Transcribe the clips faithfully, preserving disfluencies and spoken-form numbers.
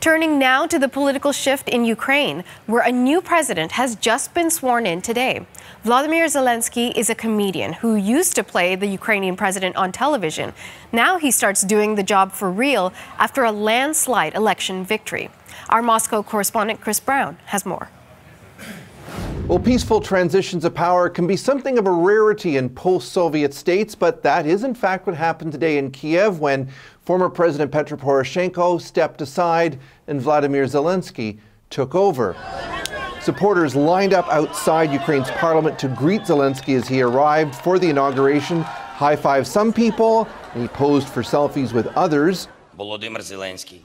Turning now to the political shift in Ukraine, where a new president has just been sworn in today. Volodymyr Zelenskiy is a comedian who used to play the Ukrainian president on television. Now he starts doing the job for real after a landslide election victory. Our Moscow correspondent Chris Brown has more. Well, peaceful transitions of power can be something of a rarity in post-Soviet states, but that is in fact what happened today in Kiev when former President Petro Poroshenko stepped aside and Vladimir Zelensky took over. Supporters lined up outside Ukraine's parliament to greet Zelensky as he arrived for the inauguration, high-fived some people, and he posed for selfies with others.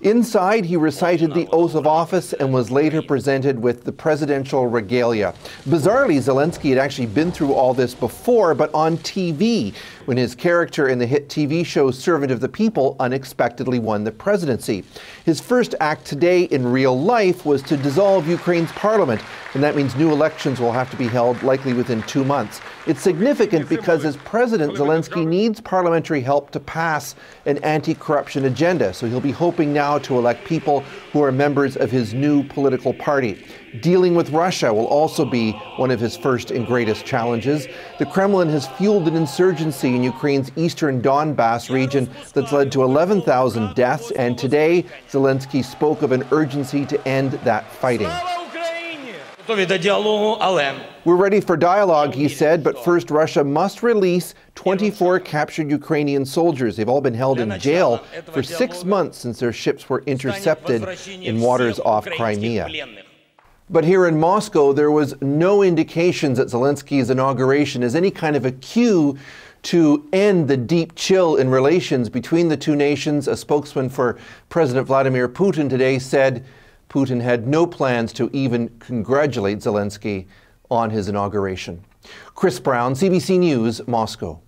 Inside, he recited the oath of office and was later presented with the presidential regalia. Bizarrely, Zelensky had actually been through all this before, but on T V, when his character in the hit T V show Servant of the People unexpectedly won the presidency. His first act today in real life was to dissolve Ukraine's parliament, and that means new elections will have to be held likely within two months. It's significant because as president, Zelensky needs parliamentary help to pass an anti-corruption agenda. So he'll be hoping now to elect people who are members of his new political party. Dealing with Russia will also be one of his first and greatest challenges. The Kremlin has fueled an insurgency in Ukraine's eastern Donbass region that's led to eleven thousand deaths, and today Zelensky spoke of an urgency to end that fighting. We're ready for dialogue, he said, but first Russia must release twenty-four captured Ukrainian soldiers. They've all been held in jail for six months since their ships were intercepted in waters off Crimea. But here in Moscow, there was no indications at Zelensky's inauguration as any kind of a cue to end the deep chill in relations between the two nations. A spokesman for President Vladimir Putin today said Putin had no plans to even congratulate Zelensky on his inauguration. Chris Brown, C B C News, Moscow.